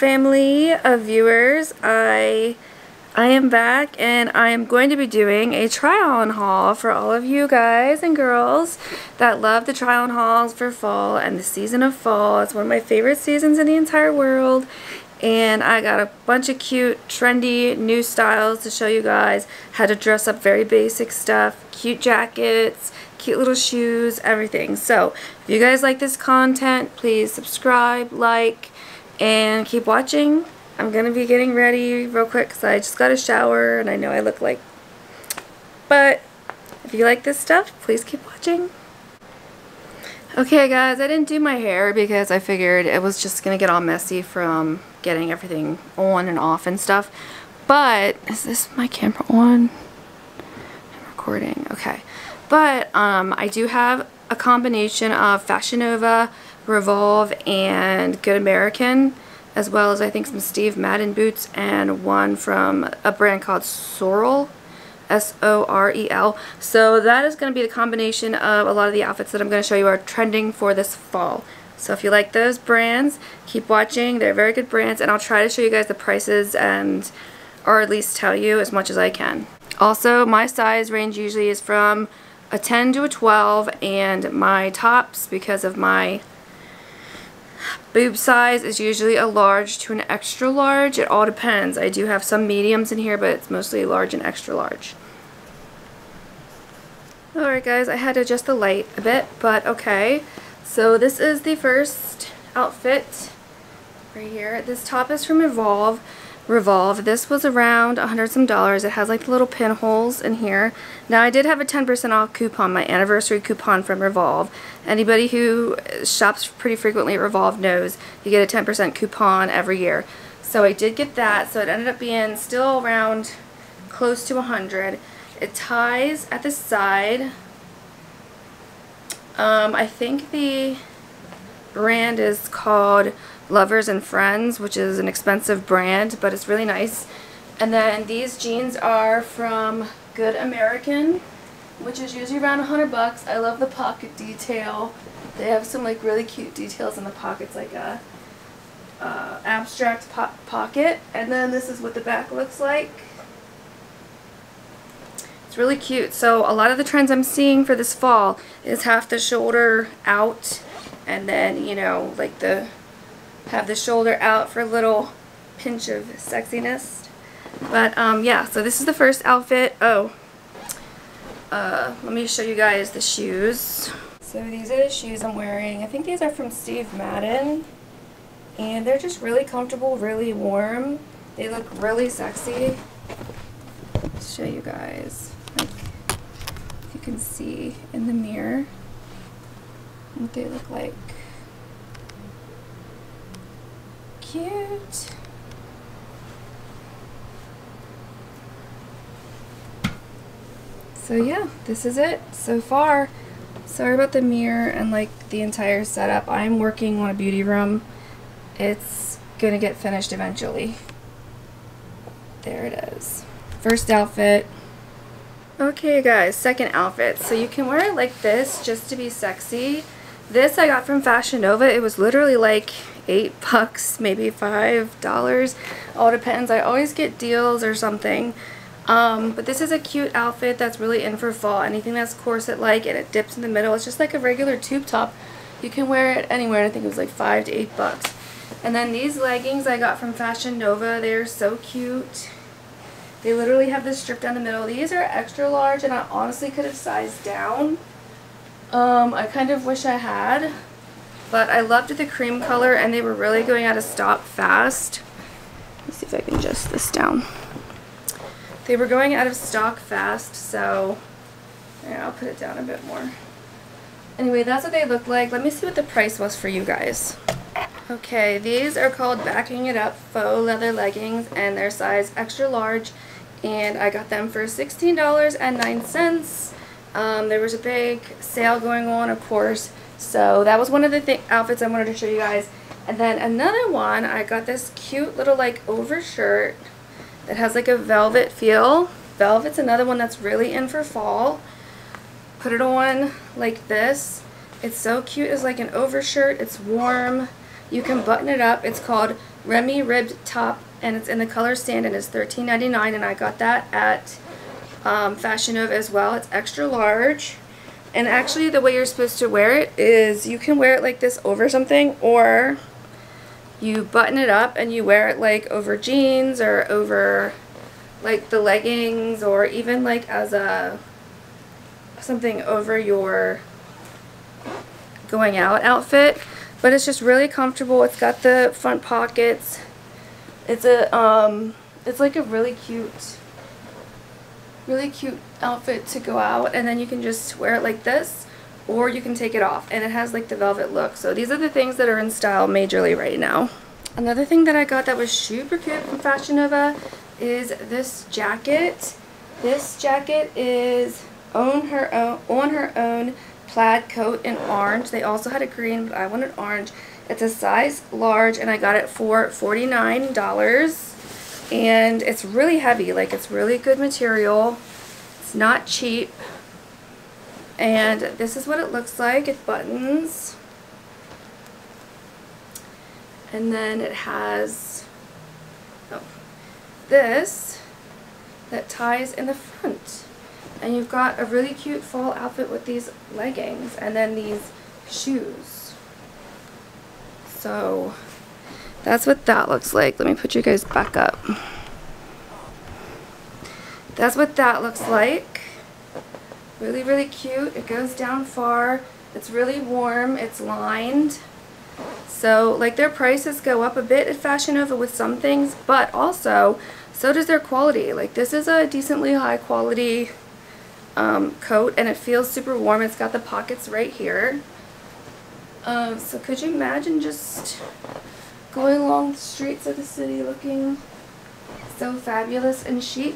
family of viewers, I am back, and I am going to be doing a try-on haul for all of you guys and girls that love the try-on hauls for fall and the season of fall. It's one of my favorite seasons in the entire world, and I got a bunch of cute, trendy, new styles to show you guys how to dress up. Very basic stuff, cute jackets, cute little shoes, everything. So if you guys like this content, please subscribe, like, and keep watching. I'm going to be getting ready real quick because I just got a shower and I know I look like... But if you like this stuff, please keep watching. Okay guys, I didn't do my hair because I figured it was just going to get all messy from getting everything on and off and stuff. But, is this my camera on? I'm recording, okay. But I do have a combination of Fashion Nova, Revolve, and Good American, as well as I think some Steve Madden boots and one from a brand called Sorrel, S-O-R-E-L. So that is going to be the combination of a lot of the outfits that I'm going to show you are trending for this fall. So if you like those brands, keep watching. They're very good brands, and I'll try to show you guys the prices and, or at least tell you as much as I can. Also, my size range usually is from a 10 to a 12, and my tops, because of my boob size, is usually a large to an extra large. It all depends. I do have some mediums in here, but it's mostly large and extra large. Alright guys, I had to adjust the light a bit, but okay. So this is the first outfit right here. This top is from Revolve. This was around $100 some. It has like the little pinholes in here. Now I did have a 10% off coupon, my anniversary coupon from Revolve. Anybody who shops pretty frequently at Revolve knows you get a 10% coupon every year. So I did get that, so it ended up being still around close to 100. It ties at the side. I think the brand is called Lovers and Friends, which is an expensive brand, but it's really nice. And then these jeans are from Good American, which is usually around $100. I love the pocket detail. They have some like really cute details in the pockets, like a abstract pocket. And then this is what the back looks like. It's really cute. So a lot of the trends I'm seeing for this fall is half the shoulder out, and then, you know, like the have the shoulder out for a little pinch of sexiness. But yeah, so this is the first outfit. Oh, let me show you guys the shoes. So these are the shoes I'm wearing. I think these are from Steve Madden, and they're just really comfortable, really warm. They look really sexy. Let's show you guys, like, if you can see in the mirror what they look like. Cute. So yeah, this is it so far. Sorry about the mirror and like the entire setup. I'm working on a beauty room. It's gonna get finished eventually. There it is. First outfit. Okay guys, second outfit. So you can wear it like this just to be sexy. This I got from Fashion Nova. It was literally like $8, maybe $5. All depends. I always get deals or something. But this is a cute outfit that's really in for fall. Anything that's corset-like and it dips in the middle. It's just like a regular tube top. You can wear it anywhere. I think it was like $5 to $8. And then these leggings I got from Fashion Nova. They are so cute. They literally have this strip down the middle. These are extra large, and I honestly could have sized down. I kind of wish I had, but I loved the cream color, and they were really going out of stock fast. Let's see if I can adjust this down. They were going out of stock fast, so yeah, I'll put it down a bit more. Anyway, that's what they look like. Let me see what the price was for you guys. Okay, these are called Backing It Up faux leather leggings, and they're size extra large, and I got them for $16.09. There was a big sale going on, of course, so that was one of the outfits I wanted to show you guys. And then another one, I got this cute little like overshirt that has like a velvet feel. Velvet's another one that's really in for fall. Put it on like this. It's so cute. It's like an overshirt. It's warm. You can button it up. It's called Remy ribbed top, and it's in the color Sand, and it's $13.99, and I got that at Fashion Nova as well. It's extra large, and actually the way you're supposed to wear it is you can wear it like this over something, or you button it up and you wear it like over jeans or over like the leggings, or even like as a something over your going out outfit. But it's just really comfortable. It's got the front pockets. It's a it's like a really cute outfit to go out, and then you can just wear it like this, or you can take it off, and it has like the velvet look. So these are the things that are in style majorly right now. Another thing that I got that was super cute from Fashion Nova is this jacket. This jacket is on her own plaid coat in orange. They also had a green, but I wanted orange. It's a size large, and I got it for $49, and it's really heavy. Like, it's really good material. It's not cheap. And this is what it looks like. It buttons, and then it has this that ties in the front, and you've got a really cute fall outfit with these leggings and then these shoes. So that's what that looks like. Let me put you guys back up. That's what that looks like. Really, really cute. It goes down far. It's really warm. It's lined. So, like, their prices go up a bit at Fashion Nova with some things, but also, so does their quality. Like, this is a decently high quality coat, and it feels super warm. It's got the pockets right here. So could you imagine just going along the streets of the city looking so fabulous and chic?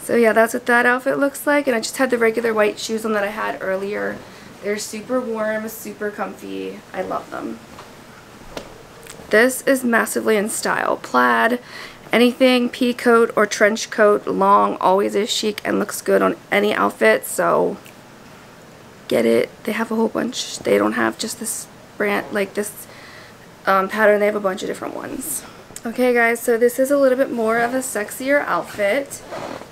So yeah, that's what that outfit looks like, and I just had the regular white shoes on that I had earlier. They're super warm, super comfy. I love them. This is massively in style. Plaid, anything pea coat or trench coat, long, always is chic and looks good on any outfit, so get it. They have a whole bunch. They don't have just this brand, like this pattern. They have a bunch of different ones. Okay guys, so this is a little bit more of a sexier outfit.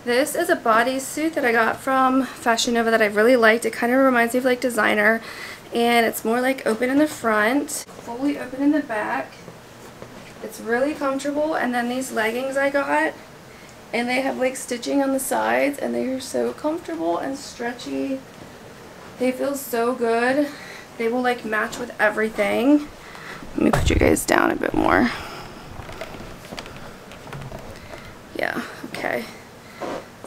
This is a bodysuit that I got from Fashion Nova that I really liked. It kind of reminds me of like designer, and it's more like open in the front, fully open in the back. It's really comfortable, and then these leggings I got, and they have like stitching on the sides, and they are so comfortable and stretchy. They feel so good. They will like match with everything. Let me put you guys down a bit more. Yeah, okay.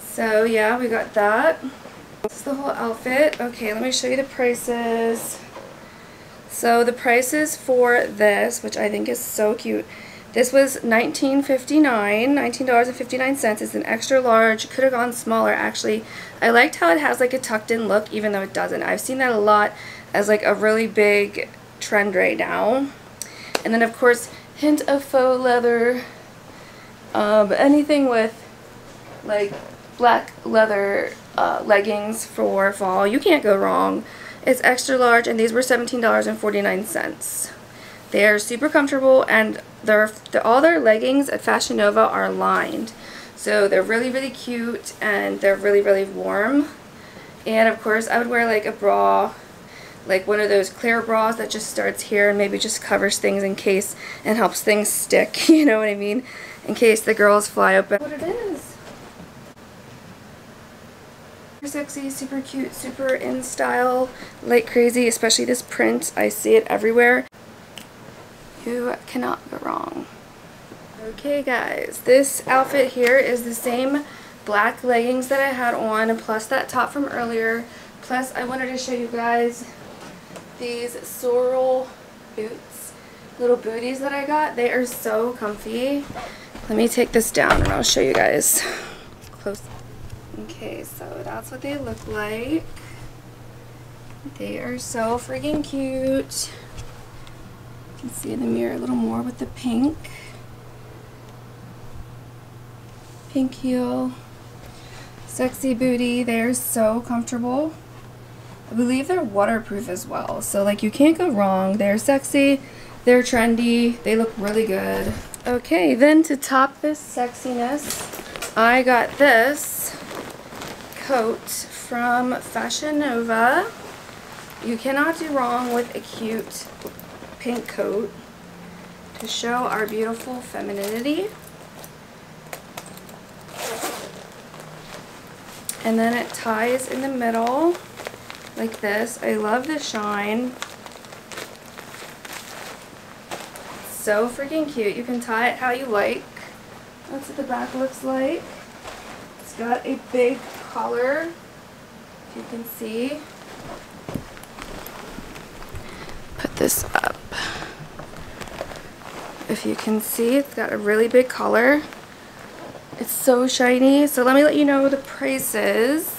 So yeah, we got that. That's the whole outfit. Okay, let me show you the prices. So the prices for this, which I think is so cute, this was $19.59. It's an extra large. Could have gone smaller, actually. I liked how it has like a tucked in look, even though it doesn't. I've seen that a lot as like a really big trend right now. And then of course, hint of faux leather. Anything with like black leather leggings for fall, you can't go wrong. It's extra large, and these were $17.49. They are super comfortable, and all their leggings at Fashion Nova are lined, so they're really, really cute, and they're really, really warm. And of course, I would wear like a bra, like one of those clear bras that just starts here and maybe just covers things in case and helps things stick, you know what I mean? In case the girls fly open. What it is. Super sexy, super cute, super in style, like crazy, especially this print. I see it everywhere. You cannot go wrong. Okay guys, this outfit here is the same black leggings that I had on, plus that top from earlier, plus I wanted to show you guys these sorrel boots, little booties that I got. They are so comfy. Let me take this down and I'll show you guys close. Okay, so that's what they look like. They are so freaking cute. You can see in the mirror a little more with the pink heel. Sexy booty. They are so comfortable. I believe they're waterproof as well, so like you can't go wrong. They're sexy, they're trendy, they look really good. Okay, then to top this sexiness, I got this coat from Fashion Nova. You cannot do wrong with a cute pink coat to show our beautiful femininity. And then it ties in the middle like this. I love the shine. So freaking cute. You can tie it how you like. That's what the back looks like. It's got a big collar, if you can see. Put this up. If you can see, it's got a really big collar. It's so shiny. So let me let you know the prices.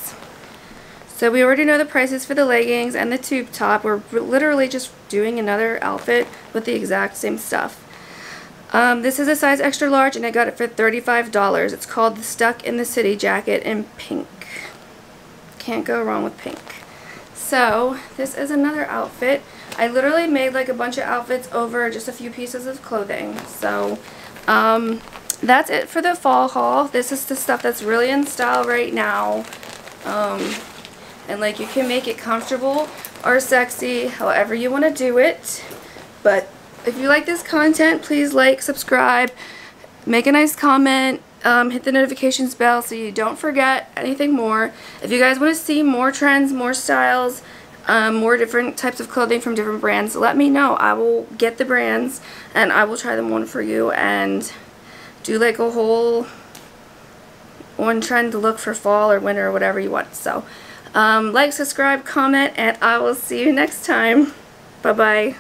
So we already know the prices for the leggings and the tube top. We're literally just doing another outfit with the exact same stuff. This is a size extra large and I got it for $35. It's called the Stuck in the City jacket in pink. Can't go wrong with pink. So this is another outfit. I literally made like a bunch of outfits over just a few pieces of clothing. So that's it for the fall haul. This is the stuff that's really in style right now. And like you can make it comfortable or sexy, however you want to do it. But if you like this content, please like, subscribe, make a nice comment, hit the notifications bell so you don't forget anything more. If you guys want to see more trends, more styles, more different types of clothing from different brands, let me know. I will get the brands and I will try them on for you and do like a whole on trend look for fall or winter or whatever you want. So like, subscribe, comment, and I will see you next time. Bye bye.